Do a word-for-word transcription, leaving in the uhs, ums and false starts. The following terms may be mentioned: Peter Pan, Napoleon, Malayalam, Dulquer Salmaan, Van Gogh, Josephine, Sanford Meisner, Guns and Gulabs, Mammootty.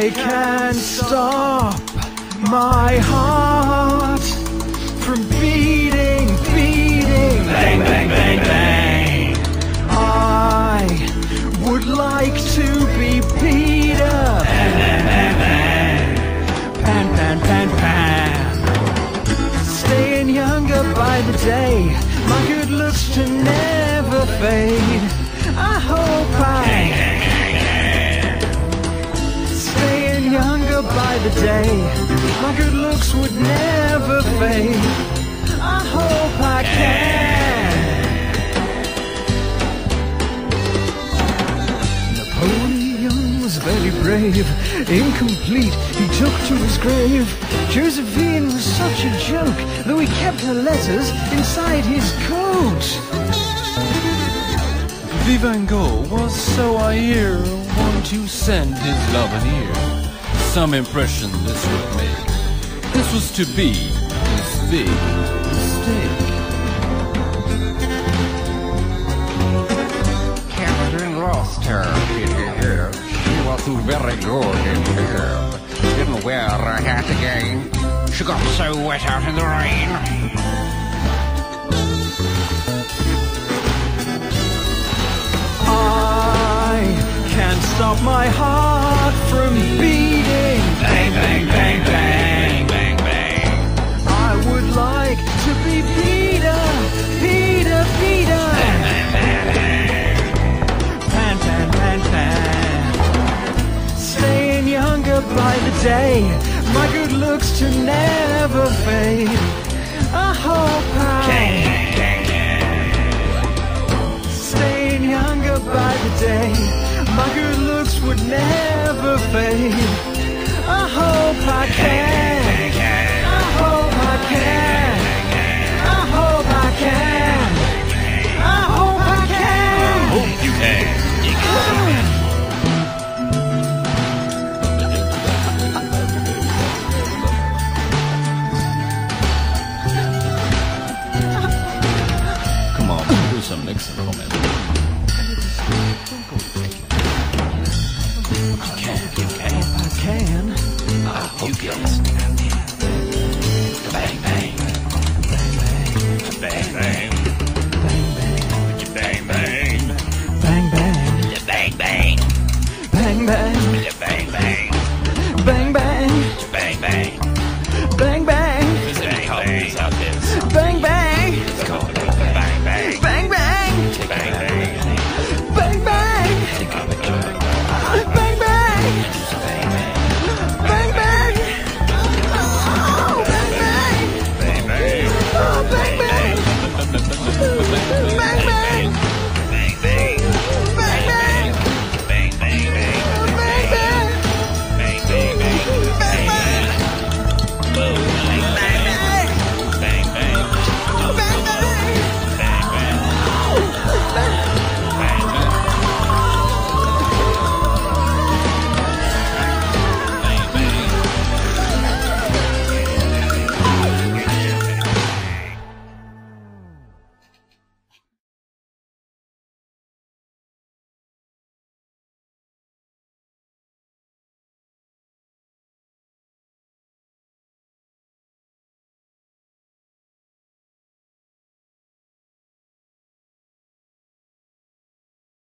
I can't stop my heart from beating, beating. Bang, bang, bang, bang. I would like to be Peter Pan, Pan, Pan, Pan, Pan. Staying younger by the day, my good looks to never fade. I hope I. Younger by the day, my good looks would never fade. I hope I can. Napoleon was very brave, incomplete, he took to his grave. Josephine was such a joke, though he kept her letters inside his coat. Van Gogh was, so I hear, one to send his love an ear. Some impression this would make. This was to be his big mistake. Captain lost her. She wasn't very good in the herb. Didn't wear her hat again. She got so wet out in the rain. I can't stop my heart from beating. Bang, bang, bang, bang, bang, bang. I would like to be Peter, Peter, Peter. Bang, bang, bang, bang. Pan, pan, pan, pan. Staying younger by the day, my good looks to never fade. I hope I can. Staying younger by the day, my good looks would never fade. I hope I can.